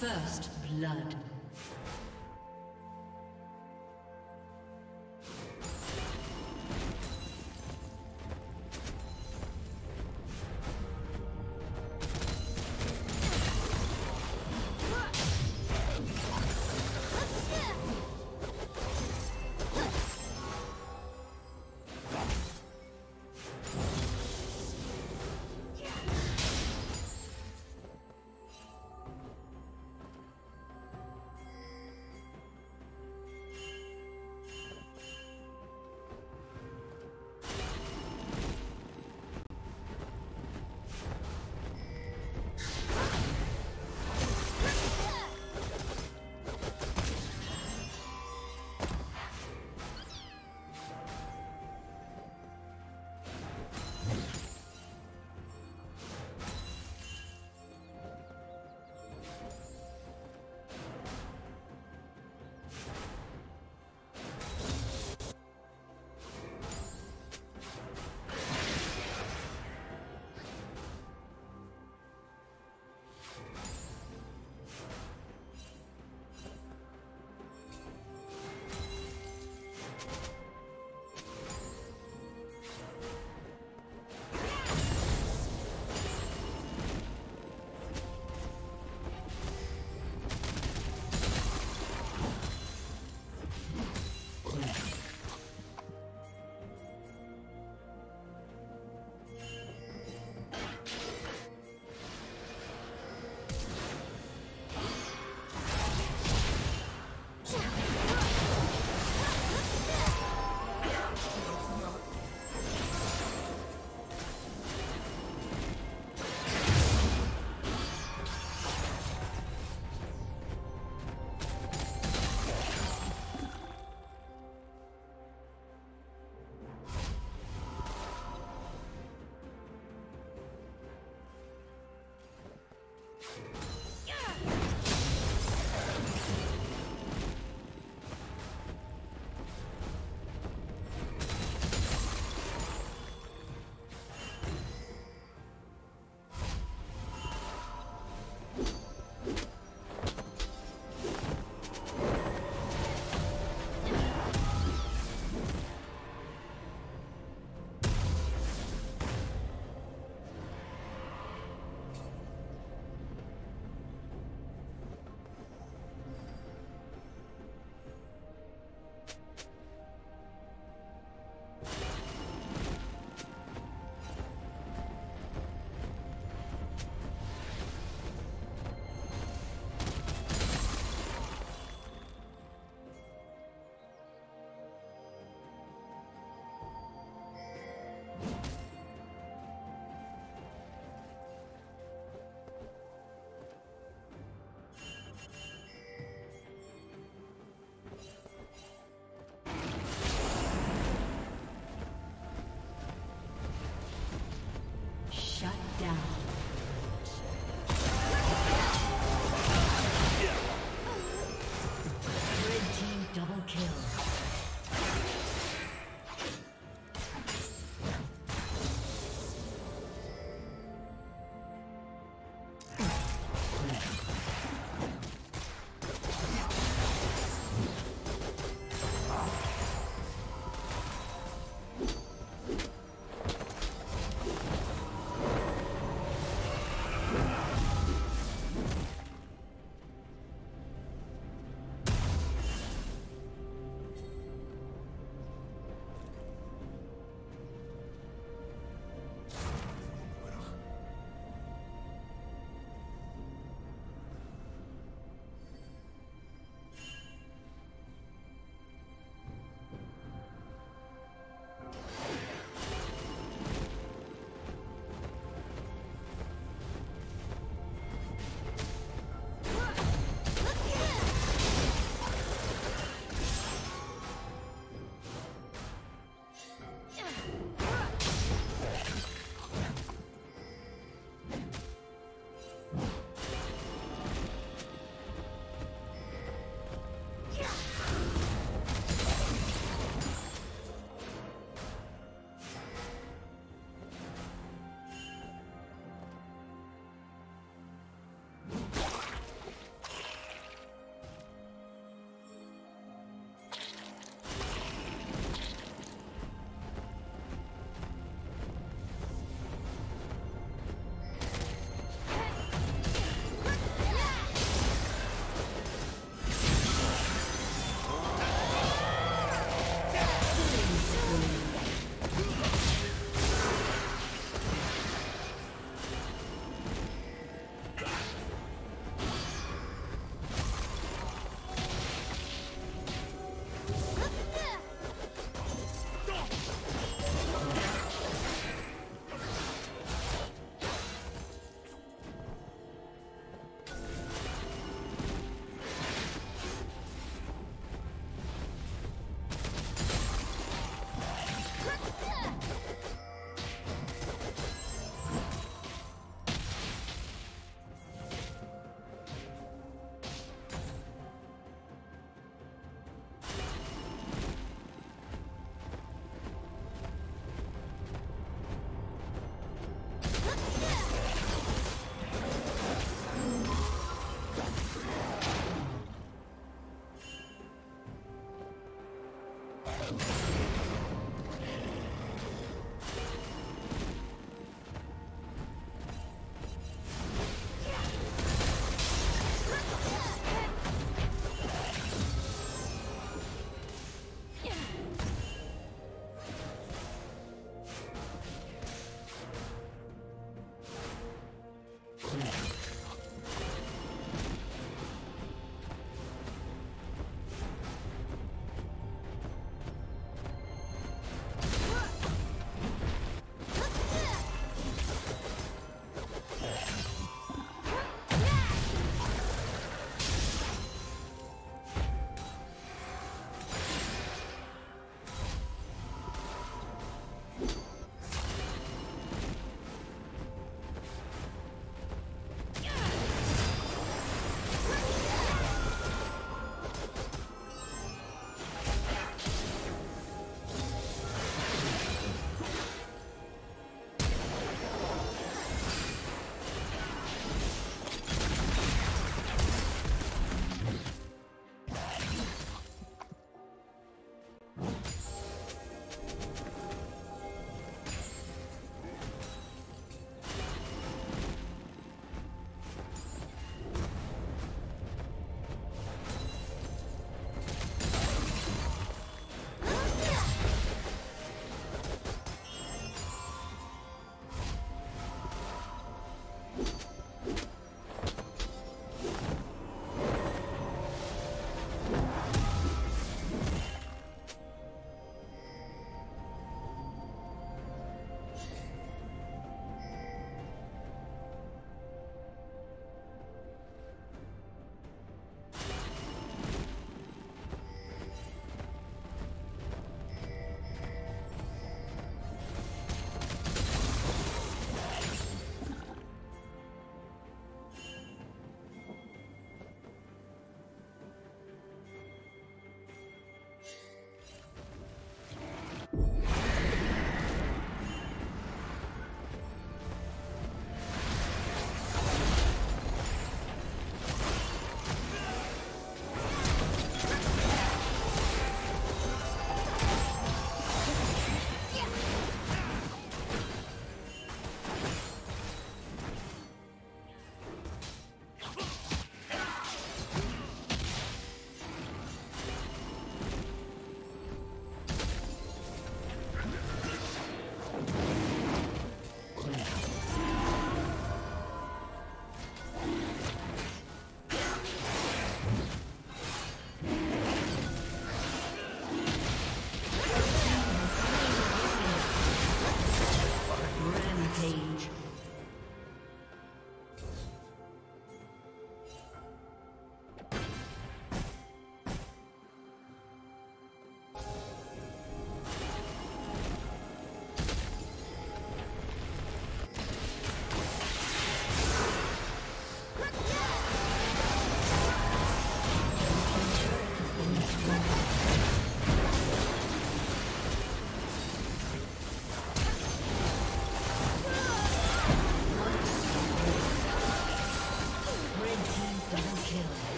First blood.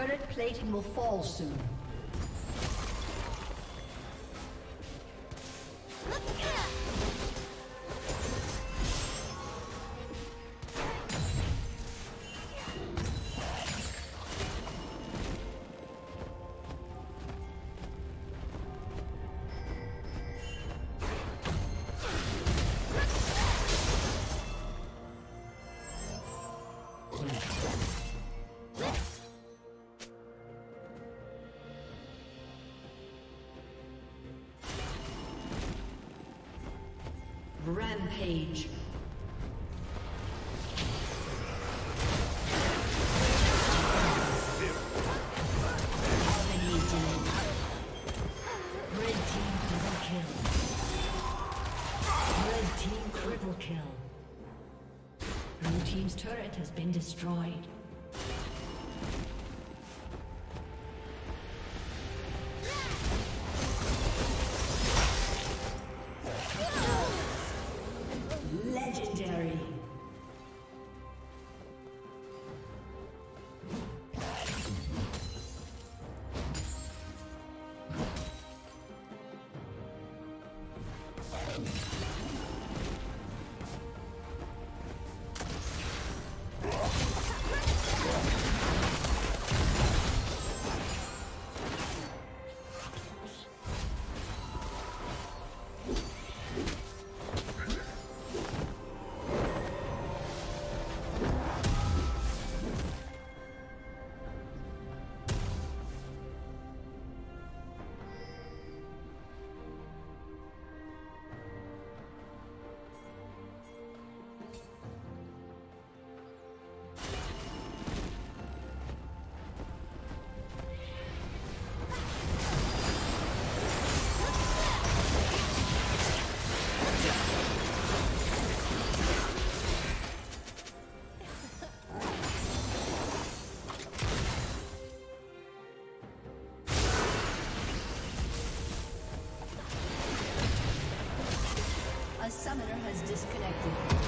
Turret plating will fall soon. Rampage. Red team triple kill. Blue team's turret has been destroyed. Summoner has disconnected.